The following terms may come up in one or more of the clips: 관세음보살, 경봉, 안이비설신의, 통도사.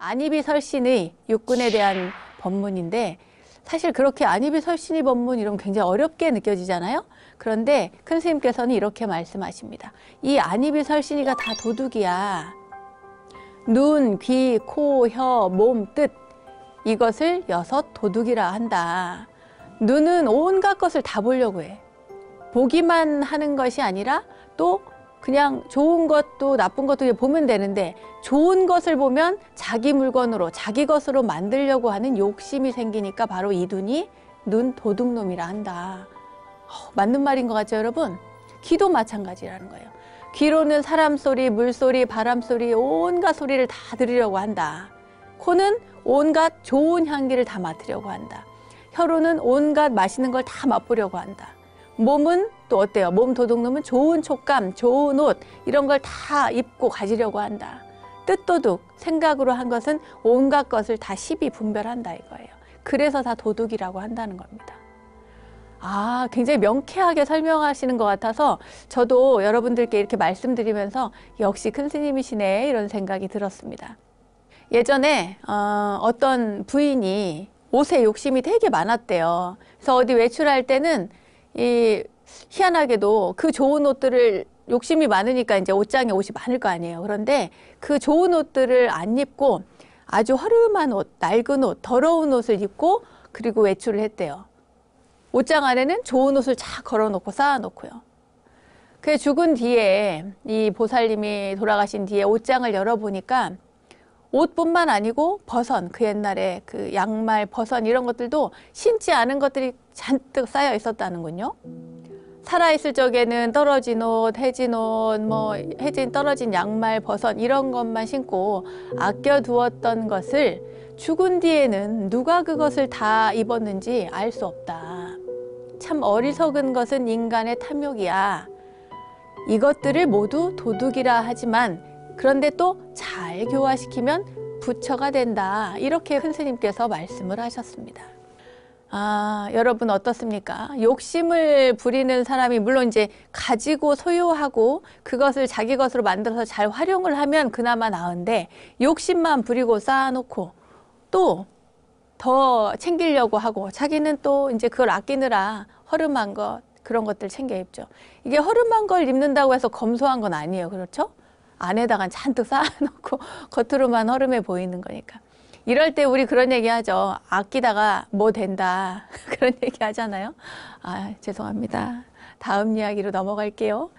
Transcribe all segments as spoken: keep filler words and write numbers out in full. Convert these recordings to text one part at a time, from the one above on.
안이비설신의 육군에 대한 법문인데, 사실 그렇게 안이비설신의 법문 이러면 굉장히 어렵게 느껴지잖아요. 그런데 큰 스님께서는 이렇게 말씀하십니다. 이 안이비설신이가 다 도둑이야. 눈, 귀, 코, 혀, 몸, 뜻 이것을 여섯 도둑이라 한다. 눈은 온갖 것을 다 보려고 해. 보기만 하는 것이 아니라 또 그냥 좋은 것도 나쁜 것도 보면 되는데, 좋은 것을 보면 자기 물건으로 자기 것으로 만들려고 하는 욕심이 생기니까 바로 이 눈이 눈 도둑놈이라 한다. 어, 맞는 말인 것 같죠, 여러분? 귀도 마찬가지라는 거예요. 귀로는 사람 소리, 물 소리, 바람 소리 온갖 소리를 다 들으려고 한다. 코는 온갖 좋은 향기를 다 맡으려고 한다. 혀로는 온갖 맛있는 걸 다 맛보려고 한다. 몸은 또 어때요? 몸 도둑놈은 좋은 촉감, 좋은 옷 이런 걸 다 입고 가지려고 한다. 뜻도둑, 생각으로 한 것은 온갖 것을 다 십이 분별한다 이거예요. 그래서 다 도둑이라고 한다는 겁니다. 아, 굉장히 명쾌하게 설명하시는 것 같아서 저도 여러분들께 이렇게 말씀드리면서 역시 큰 스님이시네 이런 생각이 들었습니다. 예전에 어, 어떤 부인이 옷에 욕심이 되게 많았대요. 그래서 어디 외출할 때는 이 희한하게도 그 좋은 옷들을 욕심이 많으니까 이제 옷장에 옷이 많을 거 아니에요. 그런데 그 좋은 옷들을 안 입고 아주 허름한 옷, 낡은 옷, 더러운 옷을 입고 그리고 외출을 했대요. 옷장 안에는 좋은 옷을 쫙 걸어놓고 쌓아놓고요. 그게 죽은 뒤에 이 보살님이 돌아가신 뒤에 옷장을 열어보니까 옷뿐만 아니고 버선, 그 옛날에 그 양말, 버선 이런 것들도 신지 않은 것들이 잔뜩 쌓여 있었다는군요. 살아있을 적에는 떨어진 옷, 해진 옷, 뭐 해진 떨어진 양말, 버선 이런 것만 신고 아껴두었던 것을 죽은 뒤에는 누가 그것을 다 입었는지 알 수 없다. 참 어리석은 것은 인간의 탐욕이야. 이것들을 모두 도둑이라 하지만 그런데 또 잘 교화시키면 부처가 된다. 이렇게 큰 스님께서 말씀을 하셨습니다. 아, 여러분 어떻습니까? 욕심을 부리는 사람이 물론 이제 가지고 소유하고 그것을 자기 것으로 만들어서 잘 활용을 하면 그나마 나은데, 욕심만 부리고 쌓아놓고 또 더 챙기려고 하고 자기는 또 이제 그걸 아끼느라 허름한 것, 그런 것들 챙겨 입죠. 이게 허름한 걸 입는다고 해서 검소한 건 아니에요. 그렇죠? 안에다가 잔뜩 쌓아놓고 겉으로만 허름해 보이는 거니까. 이럴 때 우리 그런 얘기 하죠. 아끼다가 뭐 된다. 그런 얘기 하잖아요. 아, 죄송합니다. 다음 이야기로 넘어갈게요.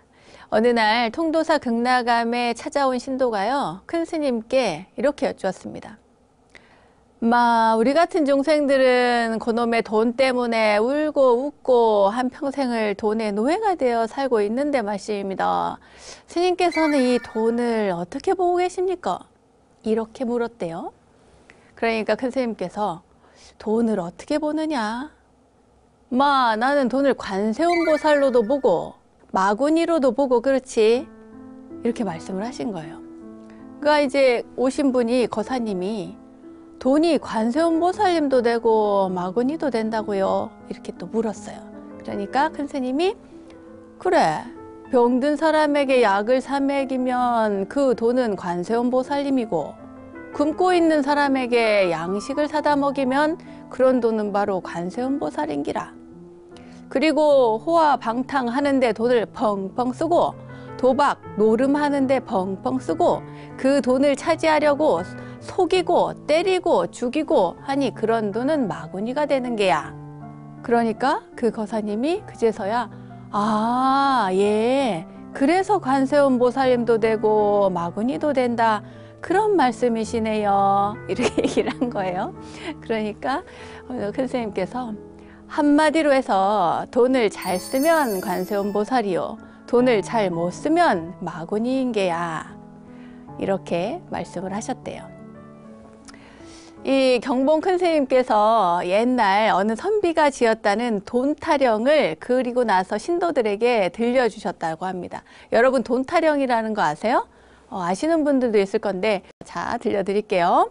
어느 날 통도사 극락암에 찾아온 신도가요, 큰 스님께 이렇게 여쭈었습니다. 마, 우리 같은 중생들은 그놈의 돈 때문에 울고 웃고 한평생을 돈의 노예가 되어 살고 있는데 말씀입니다. 스님께서는 이 돈을 어떻게 보고 계십니까? 이렇게 물었대요. 그러니까 큰 스님께서 돈을 어떻게 보느냐? 마, 나는 돈을 관세음보살로도 보고 마구니로도 보고 그렇지. 이렇게 말씀을 하신 거예요. 그러니까 이제 오신 분이, 거사님이 돈이 관세음보살님도 되고 마구니도 된다고요? 이렇게 또 물었어요. 그러니까 큰 스님이, 그래, 병든 사람에게 약을 사 먹이면 그 돈은 관세음보살님이고, 굶고 있는 사람에게 양식을 사다 먹이면 그런 돈은 바로 관세음보살인기라. 그리고 호화 방탕하는데 돈을 펑펑 쓰고, 도박 노름하는데 펑펑 쓰고, 그 돈을 차지하려고 속이고 때리고 죽이고 하니 그런 돈은 마구니가 되는 게야. 그러니까 그 거사님이 그제서야, 아, 예, 그래서 관세음보살님도 되고 마구니도 된다, 그런 말씀이시네요. 이렇게 얘기를 한 거예요. 그러니까 큰 스님께서 한마디로 해서 돈을 잘 쓰면 관세음보살이요, 돈을 잘 못 쓰면 마구니인 게야. 이렇게 말씀을 하셨대요. 이 경봉 큰 스님께서 옛날 어느 선비가 지었다는 돈타령을 그리고 나서 신도들에게 들려주셨다고 합니다. 여러분 돈타령이라는 거 아세요? 어, 아시는 분들도 있을 건데, 자, 들려드릴게요.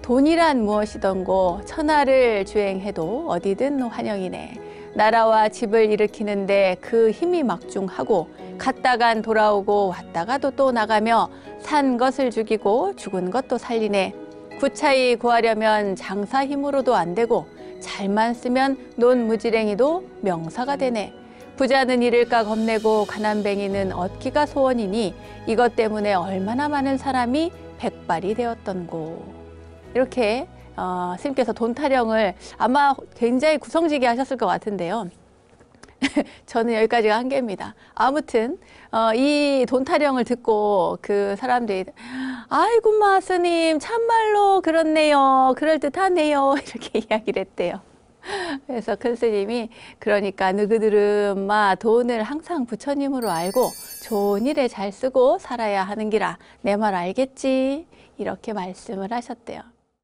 돈이란 무엇이던고 천하를 주행해도 어디든 환영이네. 나라와 집을 일으키는데 그 힘이 막중하고, 갔다간 돌아오고 왔다가도 또 나가며, 산 것을 죽이고 죽은 것도 살리네. 구차히 구하려면 장사 힘으로도 안 되고 잘만 쓰면 논무지랭이도 명사가 되네. 부자는 잃을까 겁내고 가난뱅이는 얻기가 소원이니 이것 때문에 얼마나 많은 사람이 백발이 되었던고. 이렇게 어, 스님께서 돈 타령을 아마 굉장히 구성지게 하셨을 것 같은데요. 저는 여기까지가 한계입니다. 아무튼 어, 이 돈 타령을 듣고 그 사람들이 아이고마 스님 참말로 그렇네요. 그럴듯하네요. 이렇게 이야기를 했대요. 그래서 큰 스님이 그러니까 너희들은 마 돈을 항상 부처님으로 알고 좋은 일에 잘 쓰고 살아야 하는기라 내 말 알겠지? 이렇게 말씀을 하셨대요.